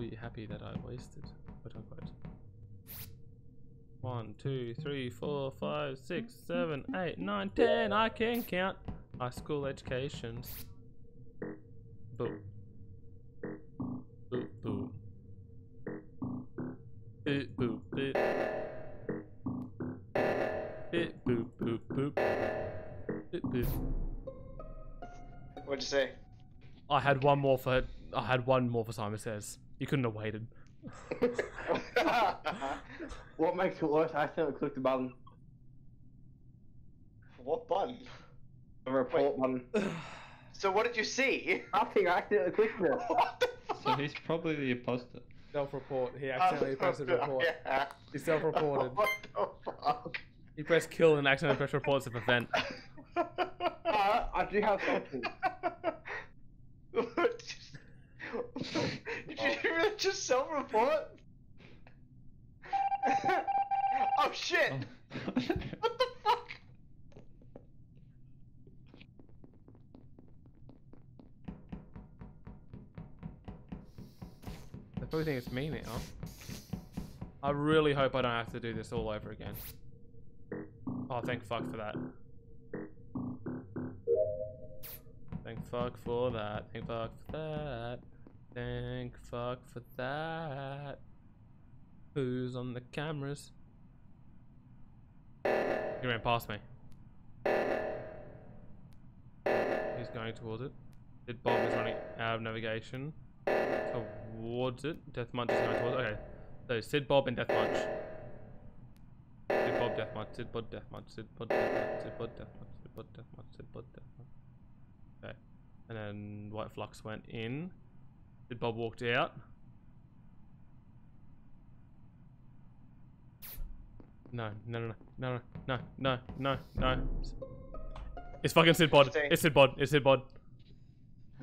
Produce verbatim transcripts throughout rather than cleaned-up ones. somehow happy that I wasted, but I'm quite. One, two, three, four, five, six, seven, eight, nine, ten. I can count. High school educations. Boom. Boop, boop. Boop, boop, boop. Boop, boop, boop, boop. Boop, boop. What'd you say? I had one more for. I had one more for Simon Says. You couldn't have waited. What makes it worse? I still clicked the button. What button? The report Wait. button. So what did you see? Nothing. I accidentally clicked it. What the fuck? So he's probably the imposter. Self-report. He accidentally pressed a report. Yeah. He self-reported. What the fuck? He pressed kill and accidentally pressed reports of event. uh, I do have something. Did you really just self-report? Oh shit! Oh. What the fuck? They probably think it's me now. I really hope I don't have to do this all over again. Oh, thank fuck for that. Thank fuck for that. Thank fuck for that. Thank fuck for that. Who's on the cameras? He ran past me. He's going towards it. Sid Bob is running out of navigation. Towards it. Deathmunch is going towards it. Okay. So Sid Bob and Deathmunch. Sid Bob, Deathmunch. Sid Bob, Deathmunch. Sid Bob, Deathmunch. Sid Bob, Deathmunch. Sid Bob, Deathmunch. Sid Bob, Deathmunch. Okay. And then White Flux went in. Sid Bob walked out. No, no, no, no, no, no, no, no, no. It's fucking Sid Bod. It's Sid Bod. It's Sid Bod.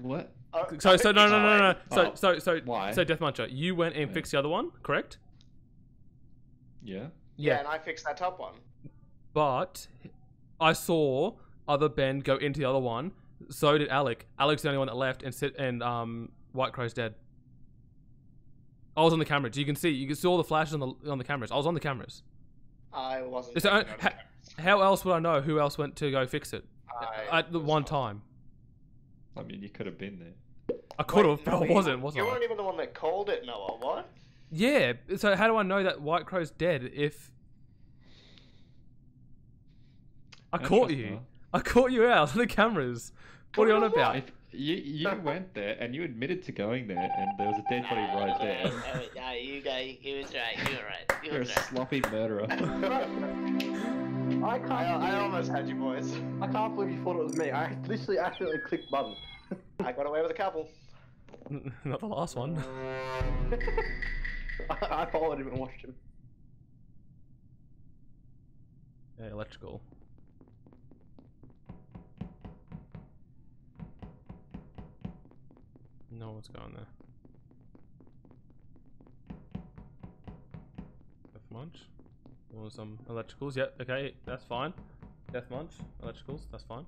What? Oh, so, so no, no, no, no, no. So, oh. so, so, Why? so, Deathmuncher, you went and fixed the other one, correct? Yeah. Yeah, yeah, and I fixed that top one. But I saw other Ben go into the other one. So did Alec. Alec's the only one that left, and Sid and um White Crow's dead. I was on the cameras. You can see. You can see all the flashes on the on the cameras. I was on the cameras. I wasn't. So, uh, ha, how else would I know who else went to go fix it I at the one not. time? I mean, you could have been there. I could Wait, have, but no, I wasn't. Wasn't you I? weren't even the one that called it, Noah. What? Yeah. So how do I know that White Crow's dead if I no, caught you? Not. I caught you out on the cameras. What are you on about? If you you went there and you admitted to going there, and there was a dead body no, right no, there. No, no, you go. You was right. You were right. You You're was a right. sloppy murderer. I can't. I, I almost had you, boys. I can't believe you thought it was me. I literally accidentally clicked button. I got away with a couple. Not the last one. I, I followed him and watched him. Yeah, electrical. No one's going there. Deathmunch. Or some electricals. Yep, okay, that's fine. Deathmunch. Electricals, that's fine.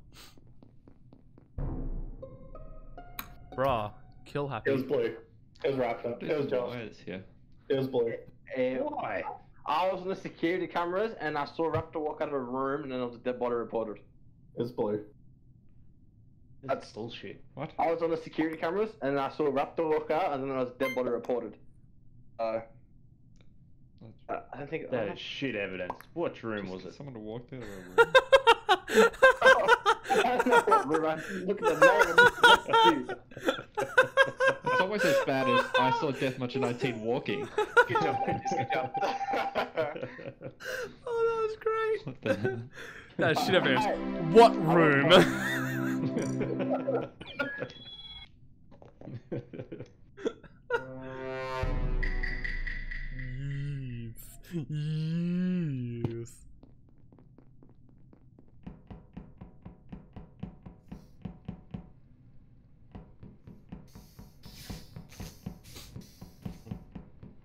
Bruh. Kill happy. It was blue. It was Raptor. It was Josh. Yeah. It was blue. Why? I was on the security cameras and I saw Raptor walk out of a room and then it was a dead body reported. It was blue. That's, That's bullshit. What? I was on the security cameras and I saw Raptor walk out and then I was dead body reported. Uh, uh, I think that uh, is shit evidence. What room was it? Someone walked out of a room. Oh, I don't know what room. I look at the name. It's always as bad as I saw Deathmuncher nineteen walking. Good job, man. Good job. Oh, that was great. What the hell? That shit evidence. What room? Yes. Yes.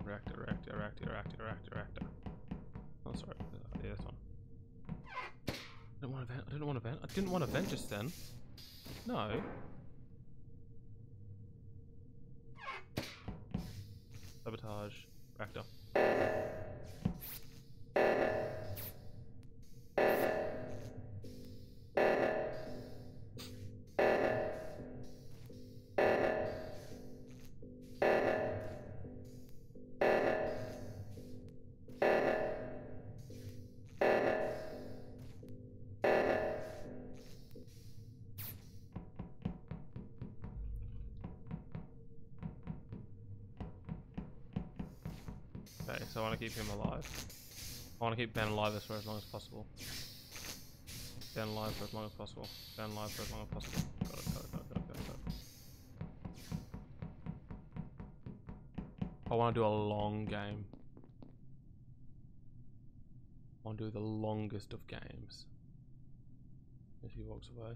Reactor, reactor, reactor, reactor, reactor, reactor. Oh, sorry. Yeah, this one. I didn't want to vent. I didn't want to vent. I didn't want to vent just then. No. Sabotage, Raptor. Okay, so I want to keep him alive. I want to keep Ben alive for as long as possible. Ben alive for as long as possible. Ben alive for as long as possible. Got it, got it, got it, got it, got it, got it. I want to do a long game. I want to do the longest of games. If he walks away.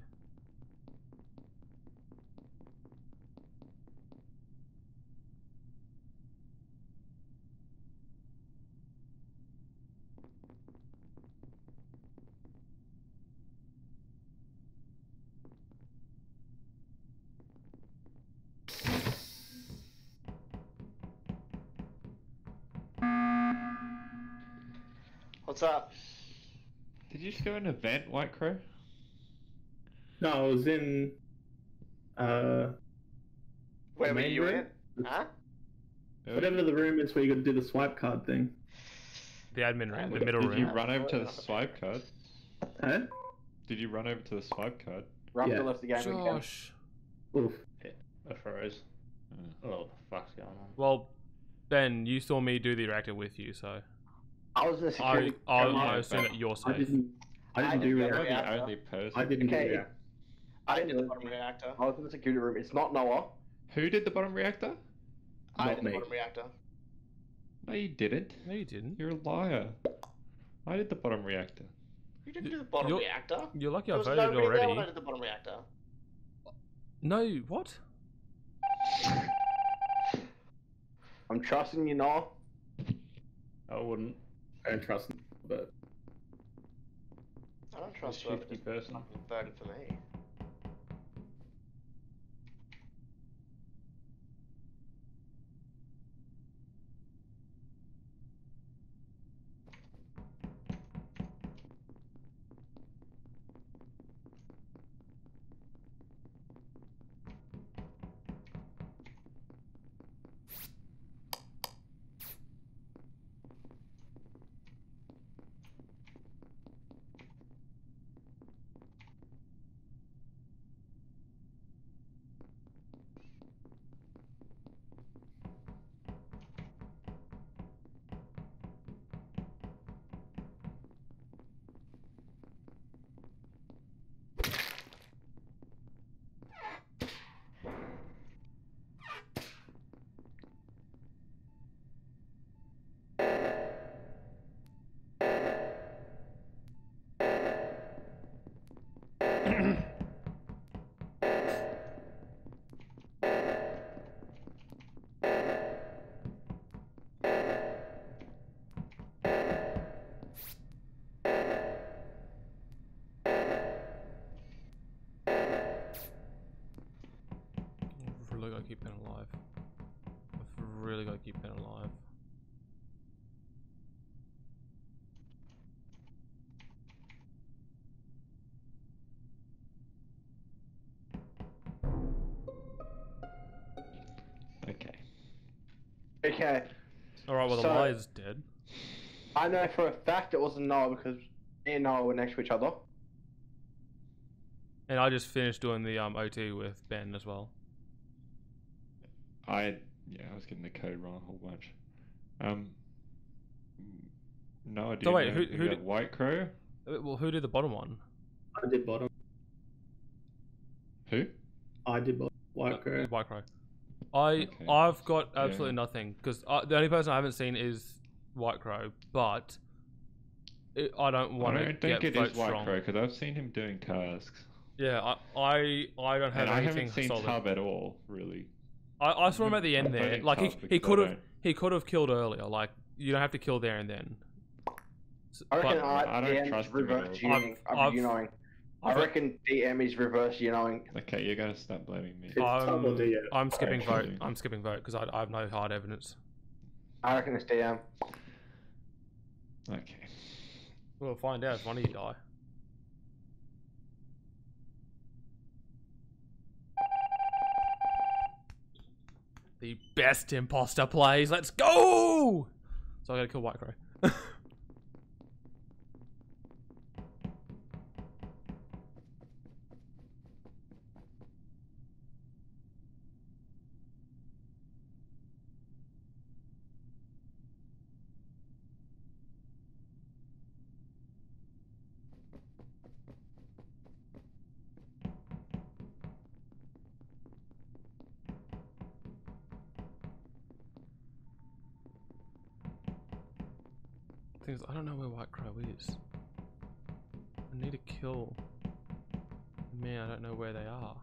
What's up? Did you just go in an event, White Crow? No, I was in. Uh, where were you in? Huh? Whatever the room is where you got to do the swipe card thing. The admin room, the middle room. Did you run over to the swipe card? Huh? Did you run over to the swipe card? Raptor left the game. Josh. Oof. I froze. Oh, the fuck's going on? Well, Ben, you saw me do the reactor with you, so. I was just. I, I, I assume that you're safe. I didn't. I didn't I do that. I'm the only person. I didn't okay. do that. I didn't do the bottom reactor. I was in the security room. It's not Noah. Who did the bottom reactor? I not did me. the bottom reactor. No, you didn't. No, you didn't. You're a liar. I did the bottom reactor. You didn't do the bottom you're, reactor. You're lucky I voted already. There I did the bottom reactor. No, what? I'm trusting you, Noah. I wouldn't. I don't trust him, but... I don't trust him, but it's not voted for me. Keep Ben alive. I've really got to keep Ben alive. Okay. Okay. Alright, well, the so, liar's dead. I know for a fact it wasn't Noah because me and Noah were next to each other. And I just finished doing the um, O T with Ben as well. I yeah, I was getting the code wrong a whole bunch. Um, no, I didn't. So wait, know who, who did White Crow? Well, who did the bottom one? I did bottom. Who? I did bottom. White no, Crow. White Crow. I okay. I've got absolutely yeah. nothing because the only person I haven't seen is White Crow, but it, I don't want to get. I don't think it is White wrong. Crow because I've seen him doing tasks. Yeah, I I, I don't have and anything. I haven't seen solid. Tub at all, really. I, I saw him at the end there. Like he he could have he could have killed earlier. Like you don't have to kill there and then. So, I reckon but, I, I don't trust him. I'm I reckon D M is reverse UNOing. Okay, you're gonna stop blaming me. I'm, I'm skipping vote. I'm skipping vote because I I have no hard evidence. I reckon it's D M. Okay. We'll find out if one of you die. The best imposter plays. Let's go! So I gotta kill White Crow. I don't know where White Crow is. I need to kill me. I don't know where they are.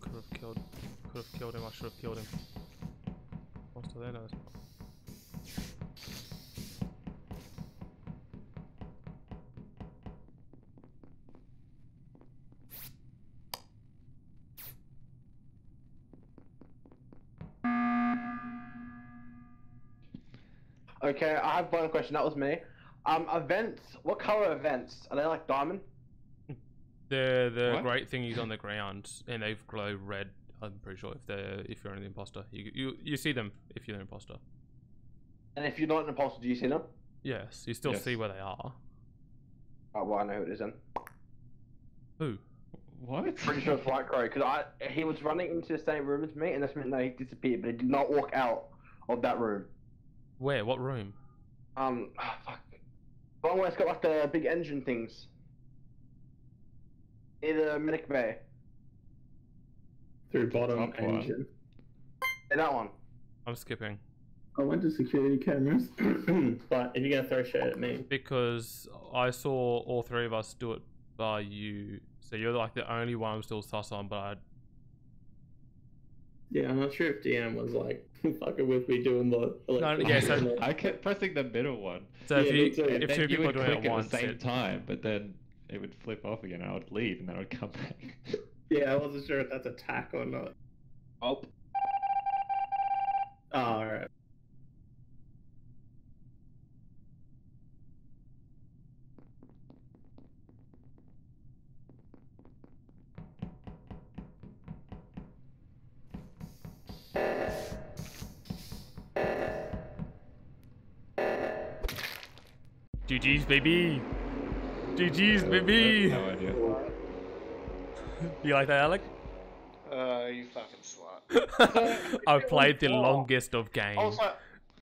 Could have killed. Could have killed him, I should have killed him. What's to their nose? Okay, I have one question, that was me. Um, events, what colour events? Are they like diamond? They're the what? Great thingies on the ground, and they glow red. I'm pretty sure if they're if you're an imposter, you you you see them if you're an imposter. And if you're not an imposter, do you see them? Yes, you still yes. see where they are. Oh well, I know who it is then. Who? What? Pretty sure it's White Crow because I he was running into the same room as me, and that's when he disappeared, but he did not walk out of that room. Where? What room? Um, oh, fuck. The one where it's got like the big engine things. In the medic bay. Through bottom engine. Yeah, that one. I'm skipping. I went to security cameras. But if you're going to throw shit at me. Because I saw all three of us do it by you. So you're like the only one I'm still sus on, but I... Yeah, I'm not sure if D M was like, fucking with me doing the... No, yeah, so... I kept pressing the middle one. So yeah, if, you, if two people are doing it at once, the same it... time, but then it would flip off again and I would leave and then I would come back. Yeah, I wasn't sure if that's attack or not. Oh. Oh, alright. G G's, baby! G G's, baby! No idea. You like that, Alec? Uh, you fucking slut. I've played the longest of games. Also,